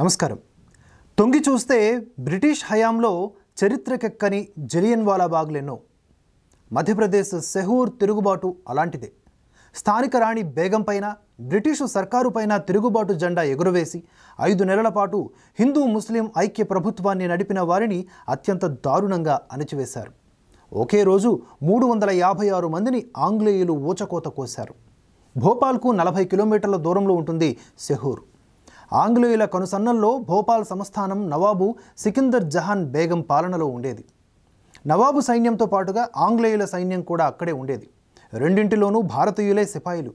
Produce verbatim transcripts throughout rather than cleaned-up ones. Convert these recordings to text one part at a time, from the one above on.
నమస్కారం. తొంగి చూస్తే బ్రిటిష్ హయాంలో చరిత్రకెక్కని జలియన్వాలా బాగ్లెన్నో. మధ్యప్రదేశ్ సెహూర్ తిరుగుబాటు అలాంటిదే. స్థానిక రాణి బేగం పైన బ్రిటిషు సర్కారు పైన తిరుగుబాటు జెండా ఎగురవేసి ఐదు నెలల పాటు హిందూ ముస్లిం ఐక్య ప్రభుత్వాన్ని నడిపిన వారిని అత్యంత దారుణంగా అణచివేశారు. ఒకే రోజు మూడు వందల యాభై ఆరు మందిని ఆంగ్లేయులు ఊచకోత కోశారు. భోపాల్కు నలభై కిలోమీటర్ల దూరంలో ఉంటుంది సెహూర్. ఆంగ్లేయుల కనుసన్నల్లో భోపాల్ సంస్థానం నవాబు సికిందర్ జహాన్ బేగం పాలనలో ఉండేది. నవాబు సైన్యంతో పాటుగా ఆంగ్లేయుల సైన్యం కూడా అక్కడే ఉండేది. రెండింటిలోనూ భారతీయులే సిపాయిలు.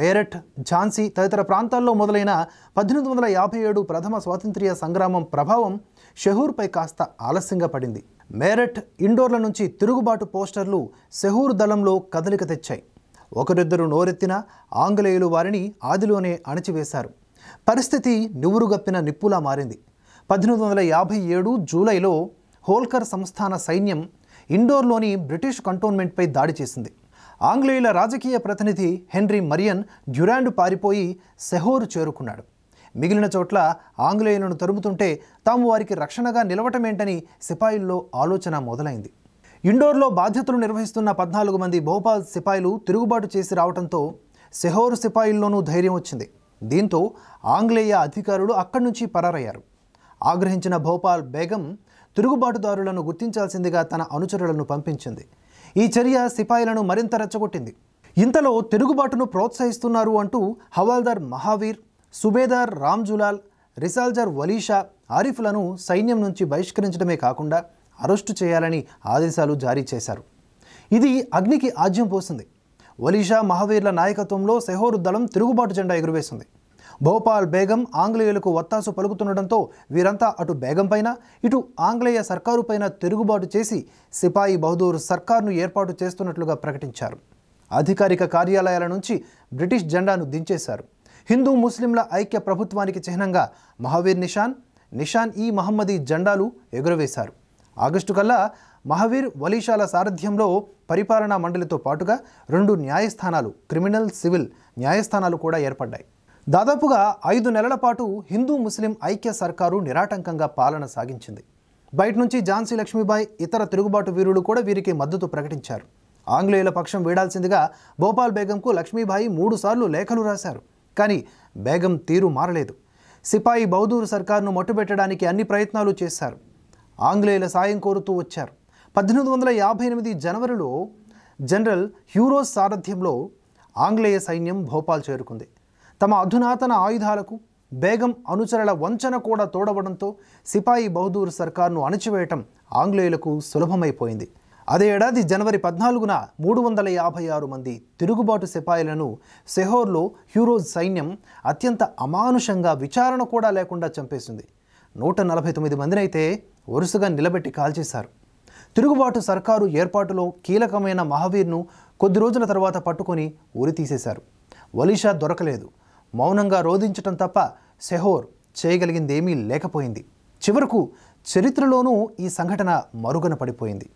మేరట్, ఝాన్సీ తదితర ప్రాంతాల్లో మొదలైన పద్దెనిమిది వందల యాభై ఏడు ప్రథమ స్వాతంత్ర్య సంగ్రామం ప్రభావం సెహూర్పై కాస్త ఆలస్యంగా పడింది. మేరట్, ఇండోర్ల నుంచి తిరుగుబాటు పోస్టర్లు సెహూర్ దళంలో కదలిక తెచ్చాయి. ఒకరిద్దరు నోరెత్తిన ఆంగ్లేయులు వారిని ఆదిలోనే అణచివేశారు. పరిస్థితి నివురుగప్పిన నిప్పులా మారింది. పద్దెనిమిది వందల యాభై ఏడు జూలైలో హోల్కర్ సంస్థాన సైన్యం ఇండోర్లోని బ్రిటిష్ కంటోన్మెంట్పై దాడి చేసింది. ఆంగ్లేయుల రాజకీయ ప్రతినిధి హెన్రీ మరియన్ డ్యూరాండ్ పారిపోయి సెహోర్ చేరుకున్నాడు. మిగిలిన చోట్ల ఆంగ్లేయులను తరుముతుంటే తాము వారికి రక్షణగా నిలవటమేంటని సిపాయిల్లో ఆలోచన మొదలైంది. ఇండోర్లో బాధ్యతలు నిర్వహిస్తున్న పద్నాలుగు మంది భోపాల్ సిపాయిలు తిరుగుబాటు చేసి రావడంతో సెహోర్ సిపాయిల్లోనూ ధైర్యం వచ్చింది. దీంతో ఆంగ్లేయ అధికారులు అక్కడి నుంచి పరారయ్యారు. ఆగ్రహించిన భోపాల్ బేగం తిరుగుబాటుదారులను గుర్తించాల్సిందిగా తన అనుచరులను పంపించింది. ఈ చర్య సిపాయిలను మరింత రెచ్చగొట్టింది. ఇంతలో తిరుగుబాటును ప్రోత్సహిస్తున్నారు అంటూ హవాల్దార్ మహావీర్, సుబేదార్ రామ్జులాల్, రిసాల్జర్ వలీషా, ఆరిఫ్లను సైన్యం నుంచి బహిష్కరించడమే కాకుండా అరెస్టు చేయాలని ఆదేశాలు జారీ చేశారు. ఇది అగ్నికి ఆజ్యం పోసింది. వలీషా మహావీర్ల నాయకత్వంలో సెహోరు దళం తిరుగుబాటు జెండా ఎగురవేసింది. భోపాల్ బేగం ఆంగ్లేయులకు వత్తాసు పలుకుతుండటంతో వీరంతా అటు బేగం పైన ఇటు ఆంగ్లేయ సర్కారు పైన తిరుగుబాటు చేసి సిపాయి బహదూర్ సర్కార్ను ఏర్పాటు చేస్తున్నట్లుగా ప్రకటించారు. అధికారిక కార్యాలయాల నుంచి బ్రిటిష్ జెండాను దించేశారు. హిందూ ముస్లింల ఐక్య ప్రభుత్వానికి చిహ్నంగా మహావీర్ నిషాన్, నిషాన్ ఈ మహమ్మదీ జెండాలు ఎగురవేశారు. ఆగస్టు కల్లా మహావీర్ వలీషాల సారథ్యంలో పరిపాలనా మండలితో పాటుగా రెండు న్యాయస్థానాలు, క్రిమినల్ సివిల్ న్యాయస్థానాలు కూడా ఏర్పడ్డాయి. దాదాపుగా ఐదు నెలల పాటు హిందూ ముస్లిం ఐక్య సర్కారు నిరాటంకంగా పాలన సాగించింది. బయట నుంచి ఝాన్సీ లక్ష్మీబాయి ఇతర తిరుగుబాటు వీరులు కూడా వీరికి మద్దతు ప్రకటించారు. ఆంగ్లేయుల పక్షం వీడాల్సిందిగా భోపాల్ బేగంకు లక్ష్మీబాయి మూడుసార్లు లేఖలు రాశారు. కానీ బేగం తీరు మారలేదు. సిపాయి బహదూర్ సర్కార్ను మట్టుబెట్టడానికి అన్ని ప్రయత్నాలు చేశారు. ఆంగ్లేయుల సాయం కోరుతూ వచ్చారు. పద్దెనిమిది వందల యాభై ఎనిమిది జనవరిలో జనరల్ హ్యూ రోజ్ సారథ్యంలో ఆంగ్లేయ సైన్యం భోపాల్ చేరుకుంది. తమ అధునాతన ఆయుధాలకు బేగం అనుచరుల వంచన కూడా తోడవడంతో సిపాయి బహదూర్ సర్కార్ను అణచివేయటం ఆంగ్లేయులకు సులభమైపోయింది. అదే ఏడాది జనవరి పద్నాలుగున మూడు వందల యాభై ఆరు మంది తిరుగుబాటు సిపాయిలను సెహోర్లో హ్యూ రోజ్ సైన్యం అత్యంత అమానుషంగా, విచారణ కూడా లేకుండా చంపేసింది. నూట నలభై తొమ్మిది మందినైతే వరుసగా నిలబెట్టి కాల్చేశారు. తిరుగుబాటు సర్కారు ఏర్పాటులో కీలకమైన మహావీర్ను కొద్ది రోజుల తర్వాత పట్టుకొని ఉరి తీసేశారు. వలీషా దొరకలేదు. మౌనంగా రోధించటం తప్ప సెహోర్ చేయగలిగిందేమీ లేకపోయింది. చివరకు చరిత్రలోనూ ఈ సంఘటన మరుగున పడిపోయింది.